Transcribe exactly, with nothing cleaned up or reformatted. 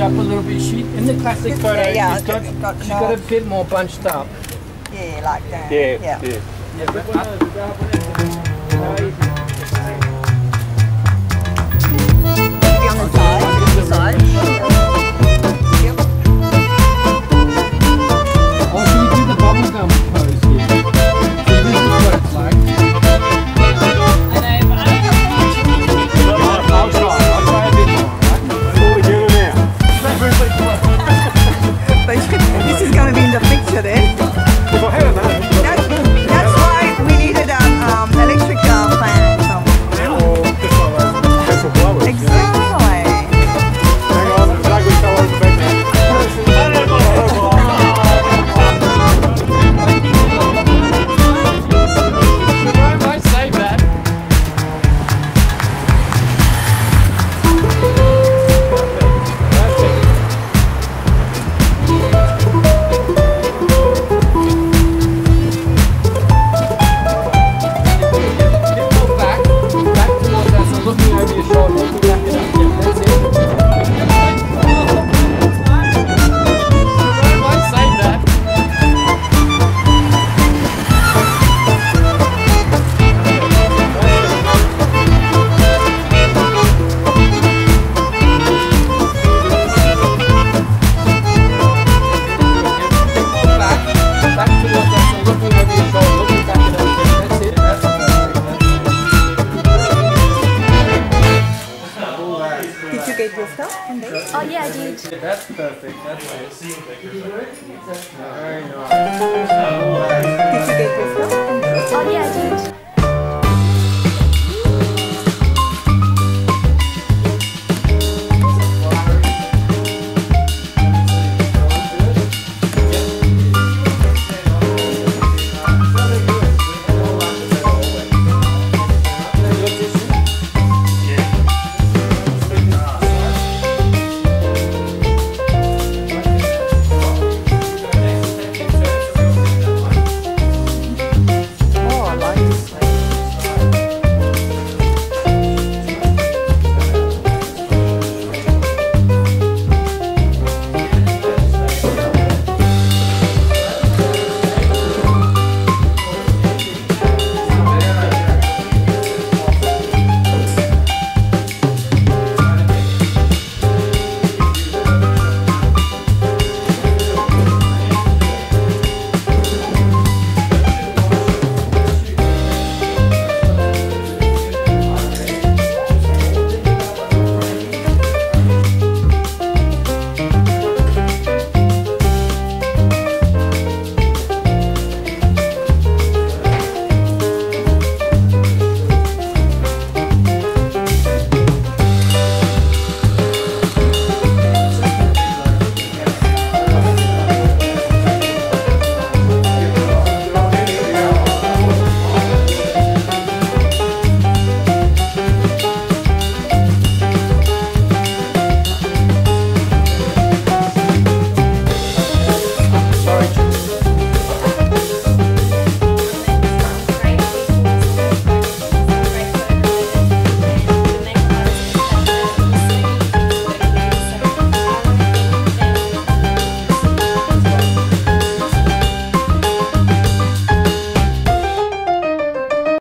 Up a little bit. She in the classic photo, yeah, yeah, she's, got, got she's got a bit more bunched up. Yeah, like that. Yeah, yeah. yeah. yeah but on the side. The side. Oh yeah, I did. Yeah, that's perfect. That's nice. Did you do it? Very nice. Did you get this one? Oh yeah, I did.